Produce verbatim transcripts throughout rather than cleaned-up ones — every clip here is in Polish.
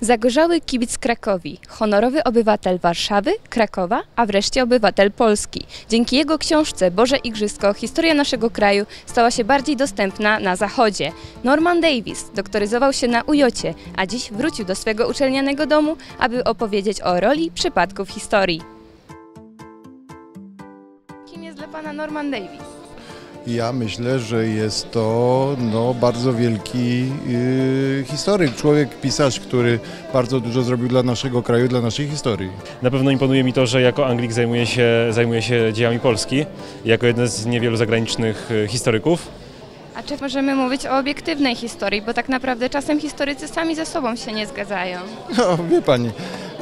Zagorzały kibic Krakowi, honorowy obywatel Warszawy, Krakowa, a wreszcie obywatel Polski. Dzięki jego książce Boże Igrzysko historia naszego kraju stała się bardziej dostępna na Zachodzie. Norman Davies doktoryzował się na U J cie, a dziś wrócił do swego uczelnianego domu, aby opowiedzieć o roli przypadków historii. Kim jest dla pana Norman Davies? Ja myślę, że jest to no, bardzo wielki yy, historyk, człowiek, pisarz, który bardzo dużo zrobił dla naszego kraju, dla naszej historii. Na pewno imponuje mi to, że jako Anglik zajmuje się, zajmuje się dziejami Polski, jako jeden z niewielu zagranicznych historyków. A czy możemy mówić o obiektywnej historii, bo tak naprawdę czasem historycy sami ze sobą się nie zgadzają? No, wie pani.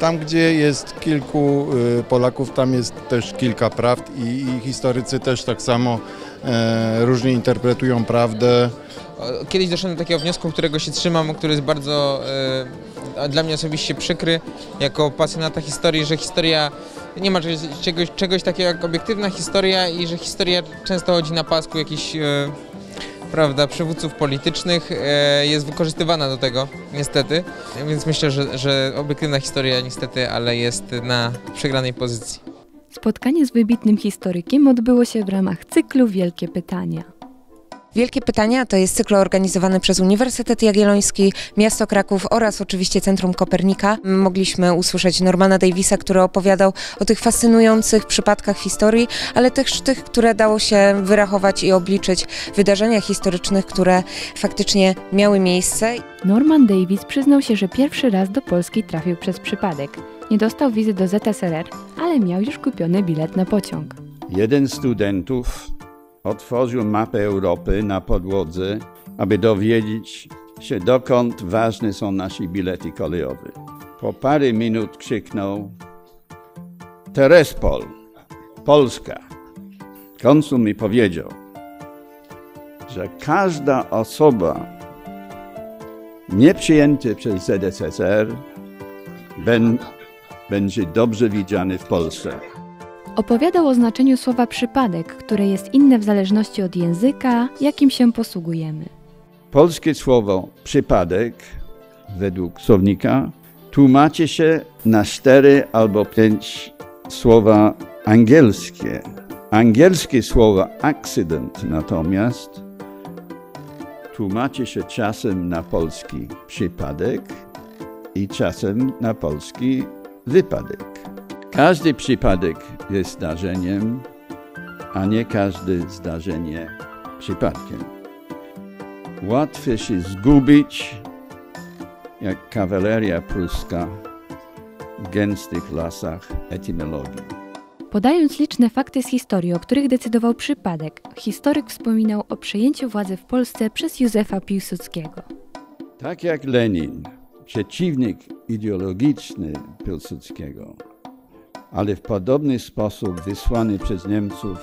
Tam, gdzie jest kilku Polaków, tam jest też kilka prawd i, i historycy też tak samo e, różnie interpretują prawdę. Kiedyś doszedłem do takiego wniosku, którego się trzymam, który jest bardzo e, dla mnie osobiście przykry, jako pasjonata historii, że historia nie ma czegoś, czegoś takiego jak obiektywna historia i że historia często chodzi na pasku jakichś e, prawda, przywódców politycznych, e, jest wykorzystywana do tego, niestety. Więc myślę, że, że obiektywna historia niestety, ale jest na przegranej pozycji. Spotkanie z wybitnym historykiem odbyło się w ramach cyklu Wielkie Pytania. Wielkie Pytania to jest cykl organizowany przez Uniwersytet Jagielloński, Miasto Kraków oraz oczywiście Centrum Kopernika. Mogliśmy usłyszeć Normana Daviesa, który opowiadał o tych fascynujących przypadkach historii, ale też tych, które dało się wyrachować i obliczyć, wydarzeniach historycznych, które faktycznie miały miejsce. Norman Davies przyznał się, że pierwszy raz do Polski trafił przez przypadek. Nie dostał wizy do Z S R R, ale miał już kupiony bilet na pociąg. Jeden z studentów otworzył mapę Europy na podłodze, aby dowiedzieć się, dokąd ważne są nasze bilety kolejowe. Po parę minut krzyknął: Terespol, Polska. Konsul mi powiedział, że każda osoba nieprzyjęta przez Z S R R będzie dobrze widziana w Polsce. Opowiadał o znaczeniu słowa przypadek, które jest inne w zależności od języka, jakim się posługujemy. Polskie słowo przypadek, według słownika, tłumaczy się na cztery albo pięć słowa angielskie. Angielskie słowo accident natomiast tłumaczy się czasem na polski przypadek i czasem na polski wypadek. Każdy przypadek jest zdarzeniem, a nie każde zdarzenie przypadkiem. Łatwiej się zgubić, jak kawaleria pruska w gęstych lasach etymologii. Podając liczne fakty z historii, o których decydował przypadek, historyk wspominał o przejęciu władzy w Polsce przez Józefa Piłsudskiego. Tak jak Lenin, przeciwnik ideologiczny Piłsudskiego, ale w podobny sposób wysłany przez Niemców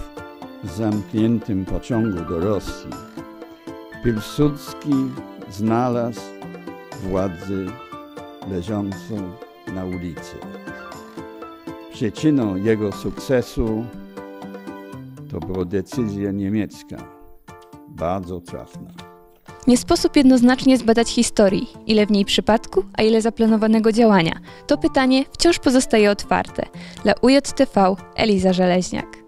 w zamkniętym pociągu do Rosji, Piłsudski znalazł władzę leżącą na ulicy. Przyczyną jego sukcesu to była decyzja niemiecka, bardzo trafna. Nie sposób jednoznacznie zbadać historii, ile w niej przypadku, a ile zaplanowanego działania. To pytanie wciąż pozostaje otwarte. Dla U J T V Eliza Żeleźniak.